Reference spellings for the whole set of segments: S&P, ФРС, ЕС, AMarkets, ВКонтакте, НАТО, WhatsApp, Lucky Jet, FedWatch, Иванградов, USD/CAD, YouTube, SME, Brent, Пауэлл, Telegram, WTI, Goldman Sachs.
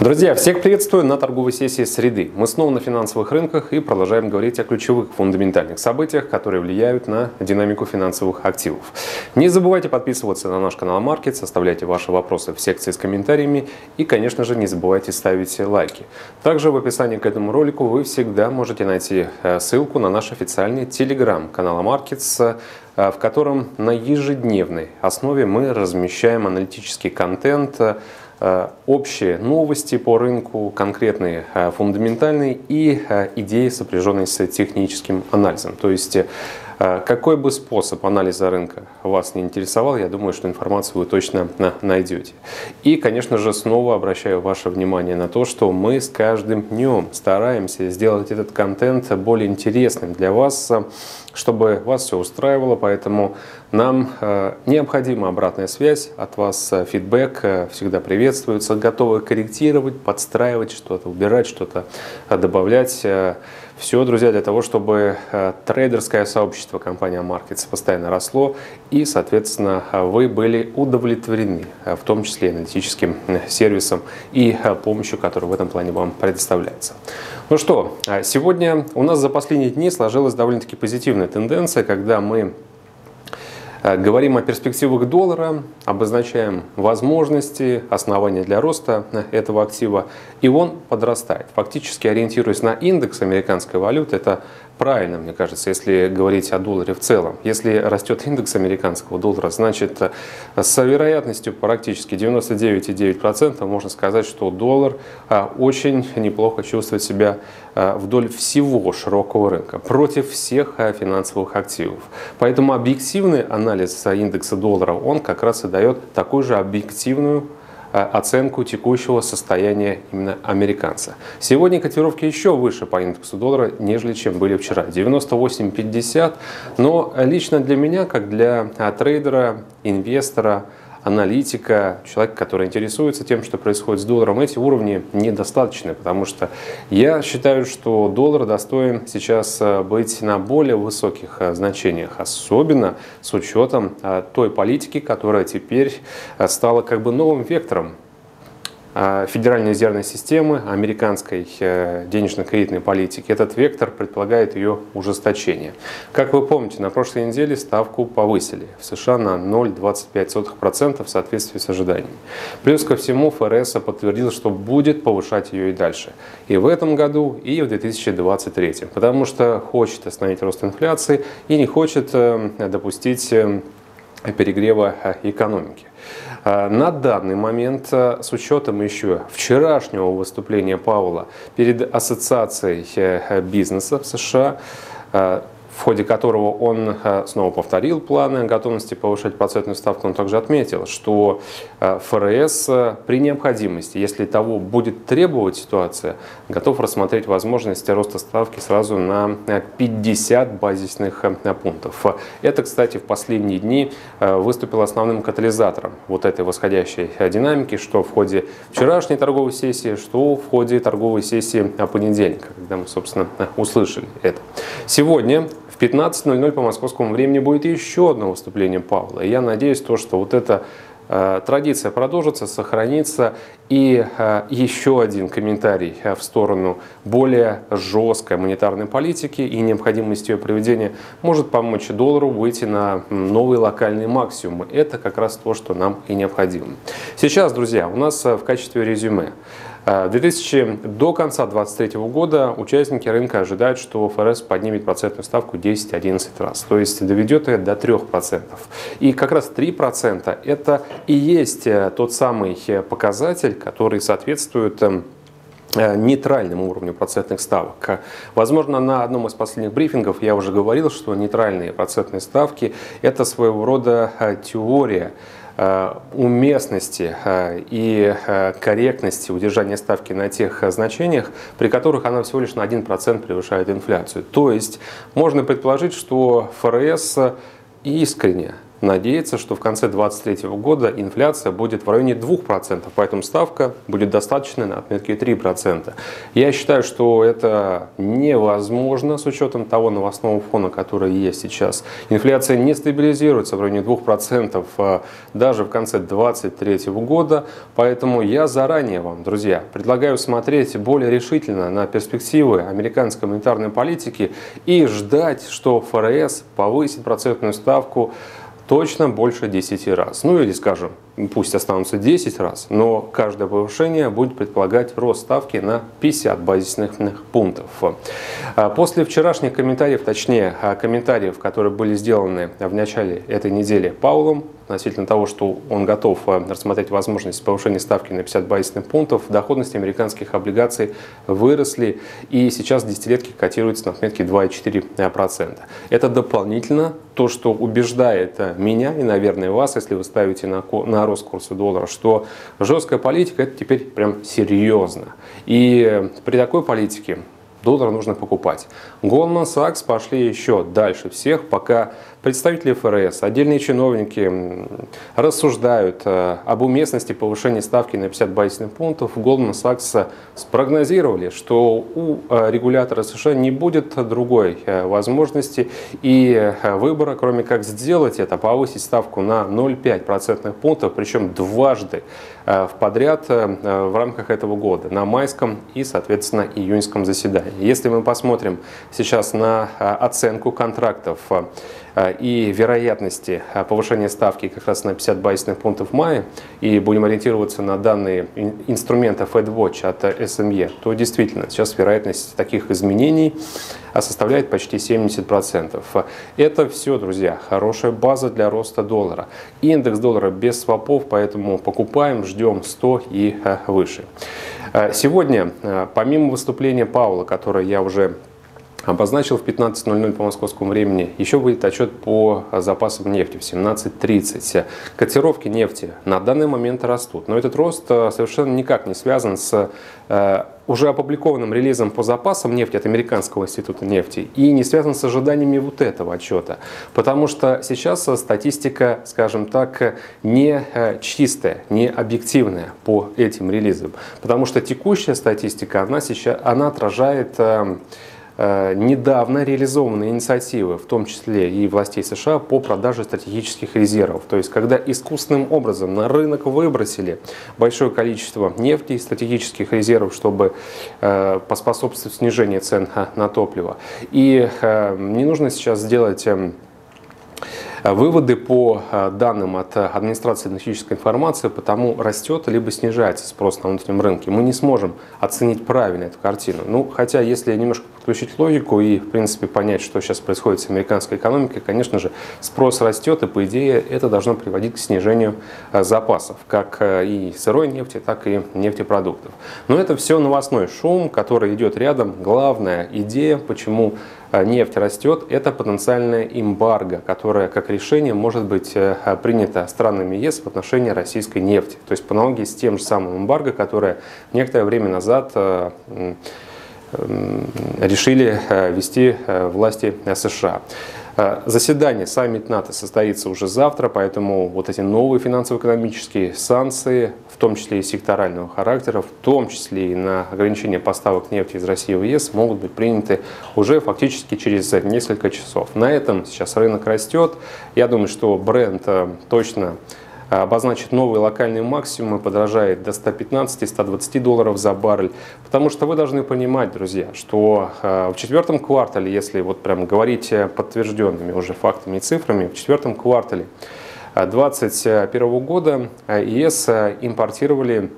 Друзья, всех приветствую на торговой сессии среды. Мы снова на финансовых рынках и продолжаем говорить о ключевых фундаментальных событиях, которые влияют на динамику финансовых активов. Не забывайте подписываться на наш канал AMarkets, оставляйте ваши вопросы в секции с комментариями и, конечно же, не забывайте ставить лайки. Также в описании к этому ролику вы всегда можете найти ссылку на наш официальный телеграм-канал AMarkets, в котором на ежедневной основе мы размещаем аналитический контент, общие новости по рынку, конкретные фундаментальные и идеи, сопряженные с техническим анализом. То есть, какой бы способ анализа рынка вас не интересовал, я думаю, что информацию вы точно найдете. И, конечно же, снова обращаю ваше внимание на то, что мы с каждым днем стараемся сделать этот контент более интересным для вас, чтобы вас все устраивало, поэтому нам необходима обратная связь от вас, фидбэк всегда приветствуется, готовы корректировать, подстраивать что-то, убирать что-то, добавлять. Все, друзья, для того, чтобы трейдерское сообщество компании AMarkets постоянно росло и, соответственно, вы были удовлетворены, в том числе аналитическим сервисом и помощью, которая в этом плане вам предоставляется. Ну что, сегодня у нас за последние дни сложилась довольно-таки позитивная тенденция, когда мы говорим о перспективах доллара, обозначаем возможности, основания для роста этого актива, и он подрастает. Фактически, ориентируясь на индекс американской валюты, это правильно, мне кажется, если говорить о долларе в целом. Если растет индекс американского доллара, значит, с вероятностью практически 99,9% можно сказать, что доллар очень неплохо чувствует себя вдоль всего широкого рынка, против всех финансовых активов. Поэтому объективный анализ индекса доллара, он как раз и дает такую же объективную оценку текущего состояния именно американца. Сегодня котировки еще выше по индексу доллара, нежели чем были вчера. 98,50, но лично для меня, как для трейдера, инвестора, аналитика, человек, который интересуется тем, что происходит с долларом, эти уровни недостаточны, потому что я считаю, что доллар достоин сейчас быть на более высоких значениях, особенно с учетом той политики, которая теперь стала как бы новым вектором Федеральной резервной системы, американской денежно-кредитной политики. Этот вектор предполагает ее ужесточение. Как вы помните, на прошлой неделе ставку повысили в США на 0,25% в соответствии с ожиданиями. Плюс ко всему ФРС подтвердил, что будет повышать ее и дальше. И в этом году, и в 2023. Потому что хочет остановить рост инфляции и не хочет допустить перегрева экономики. На данный момент, с учетом еще вчерашнего выступления Пауэлла перед Ассоциацией бизнеса в США, в ходе которого он снова повторил планы о готовности повышать процентную ставку, он также отметил, что ФРС при необходимости, если того будет требовать ситуация, готов рассмотреть возможности роста ставки сразу на 50 базисных пунктов. Это, кстати, в последние дни выступило основным катализатором вот этой восходящей динамики, что в ходе вчерашней торговой сессии, что в ходе торговой сессии понедельника, когда мы, собственно, услышали это. Сегодня 15:00 по московскому времени будет еще одно выступление Пауэлла. Я надеюсь, что вот эта традиция продолжится, сохранится. И еще один комментарий в сторону более жесткой монетарной политики и необходимости ее проведения может помочь доллару выйти на новые локальные максимумы. Это как раз то, что нам и необходимо. Сейчас, друзья, у нас в качестве резюме. До конца 2023 года участники рынка ожидают, что ФРС поднимет процентную ставку 10-11 раз, то есть доведет ее до 3%. И как раз 3% это и есть тот самый показатель, который соответствует нейтральному уровню процентных ставок. Возможно, на одном из последних брифингов я уже говорил, что нейтральные процентные ставки – это своего рода теория уместности и корректности удержания ставки на тех значениях, при которых она всего лишь на 1% превышает инфляцию. То есть можно предположить, что ФРС искренне надеется, что в конце 2023 года инфляция будет в районе 2%, поэтому ставка будет достаточной на отметке 3%. Я считаю, что это невозможно с учетом того новостного фона, который есть сейчас. Инфляция не стабилизируется в районе 2% даже в конце 2023 года, поэтому я заранее вам, друзья, предлагаю смотреть более решительно на перспективы американской монетарной политики и ждать, что ФРС повысит процентную ставку точно больше 10 раз. Ну или, скажем, пусть останутся 10 раз, но каждое повышение будет предполагать рост ставки на 50 базисных пунктов. После вчерашних комментариев, точнее комментариев, которые были сделаны в начале этой недели Паулом, относительно того, что он готов рассмотреть возможность повышения ставки на 50 базисных пунктов, доходности американских облигаций выросли, и сейчас десятилетки котируются на отметке 2,4%. Это дополнительно то, что убеждает меня и, наверное, вас, если вы ставите на рост курса доллара, что жесткая политика – это теперь прям серьезно. И при такой политике доллар нужно покупать. Goldman Sachs пошли еще дальше всех, пока представители ФРС, отдельные чиновники рассуждают об уместности повышения ставки на 50 базисных пунктов. Goldman Sachs спрогнозировали, что у регулятора США не будет другой возможности и выбора, кроме как сделать это, повысить ставку на 0,5% пунктов, причем дважды подряд в рамках этого года, на майском и, соответственно, июньском заседании. Если мы посмотрим сейчас на оценку контрактов и вероятности повышения ставки как раз на 50 базисных пунктов в мае, и будем ориентироваться на данные инструмента FedWatch от SME, то действительно сейчас вероятность таких изменений составляет почти 70%. Это все, друзья, хорошая база для роста доллара. Индекс доллара без свопов, поэтому покупаем, ждем 100 и выше. Сегодня, помимо выступления Пауэлла, которое я уже обозначил в 15:00 по московскому времени, еще будет отчет по запасам нефти в 17:30. Котировки нефти на данный момент растут, но этот рост совершенно никак не связан с уже опубликованным релизом по запасам нефти от Американского института нефти и не связан с ожиданиями вот этого отчета. Потому что сейчас статистика, скажем так, не чистая, не объективная по этим релизам. Потому что текущая статистика, она отражает недавно реализованные инициативы, в том числе и властей США, по продаже стратегических резервов. То есть, когда искусственным образом на рынок выбросили большое количество нефти и стратегических резервов, чтобы поспособствовать снижению цен на топливо. И не нужно сейчас сделать выводы по данным от администрации энергетической информации, потому растет либо снижается спрос на внутреннем рынке. Мы не сможем оценить правильно эту картину. Ну, хотя, если немножко подключить логику и, в принципе, понять, что сейчас происходит с американской экономикой, конечно же, спрос растет, и, по идее, это должно приводить к снижению запасов, как и сырой нефти, так и нефтепродуктов. Но это все новостной шум, который идет рядом. Главная идея, почему нефть растет, это потенциальная эмбарго, которая как решение может быть принято странами ЕС в отношении российской нефти. То есть по аналогии с тем же самым эмбарго, которое некоторое время назад решили вести власти США. Заседание, саммит НАТО состоится уже завтра, поэтому вот эти новые финансово-экономические санкции, в том числе и секторального характера, в том числе и на ограничение поставок нефти из России в ЕС, могут быть приняты уже фактически через несколько часов. На этом сейчас рынок растет. Я думаю, что Brent точно обозначит новые локальные максимумы, подорожает до 115-120 долларов за баррель. Потому что вы должны понимать, друзья, что в четвертом квартале, если вот прям говорить подтвержденными уже фактами и цифрами, в четвертом квартале 2021 года ЕС импортировали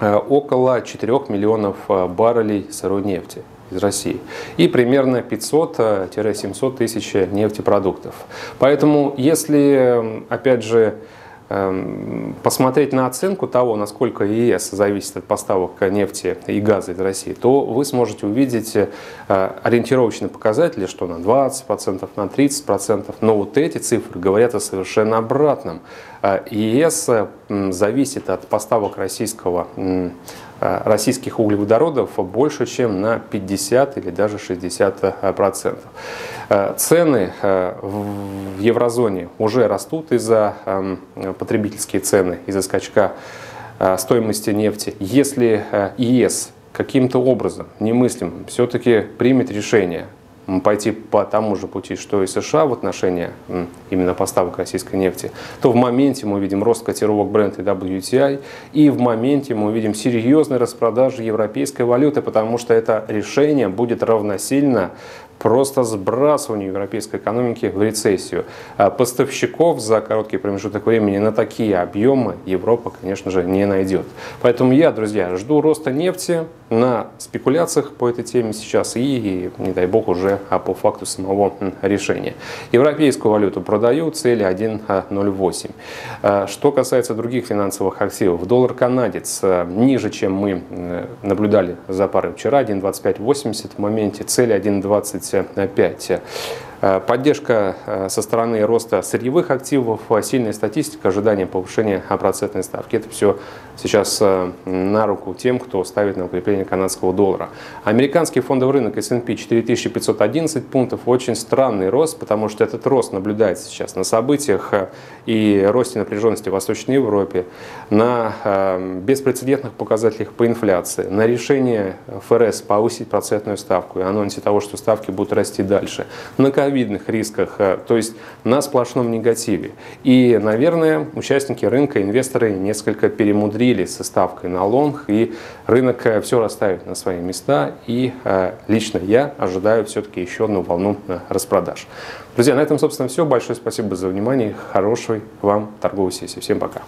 около 4 миллионов баррелей сырой нефти из России и примерно 500-700 тысяч нефтепродуктов. Поэтому если, опять же, посмотреть на оценку того, насколько ЕС зависит от поставок нефти и газа из России, то вы сможете увидеть ориентировочные показатели, что на 20%, на 30%. Но вот эти цифры говорят о совершенно обратном. ЕС зависит от поставок российского российских углеводородов больше, чем на 50 или даже 60%. Цены в еврозоне уже растут из-за потребительские цены, из-за скачка стоимости нефти. Если ЕС каким-то образом немыслимым все-таки примет решение пойти по тому же пути, что и США в отношении именно поставок российской нефти, то в моменте мы видим рост котировок Brent и WTI, и в моменте мы видим серьезный распродаж европейской валюты, потому что это решение будет равносильно просто сбрасыванию европейской экономики в рецессию. Поставщиков за короткий промежуток времени на такие объемы Европа, конечно же, не найдет. Поэтому я, друзья, жду роста нефти на спекуляциях по этой теме сейчас и, не дай бог, уже по факту самого решения. Европейскую валюту продаю, цель 1.08. Что касается других финансовых активов, доллар-канадец ниже, чем мы наблюдали за парой вчера, 1.2580 в моменте, цель 1.20. 5. Поддержка со стороны роста сырьевых активов, сильная статистика, ожидание повышения процентной ставки. Это все сейчас на руку тем, кто ставит на укрепление канадского доллара. Американский фондовый рынок S&P 4511 пунктов. Очень странный рост, потому что этот рост наблюдается сейчас на событиях и росте напряженности в Восточной Европе, на беспрецедентных показателях по инфляции, на решении ФРС повысить процентную ставку и анонсе того, что ставки будут расти дальше, на ковидных рисках, то есть на сплошном негативе. И, наверное, участники рынка, инвесторы несколько перемудрили со ставкой на лонг, и рынок все расставит на свои места, и лично я ожидаю все-таки еще одну волну распродаж. Друзья, на этом, собственно, все. Большое спасибо за внимание. Хорошей вам торговой сессии. Всем пока.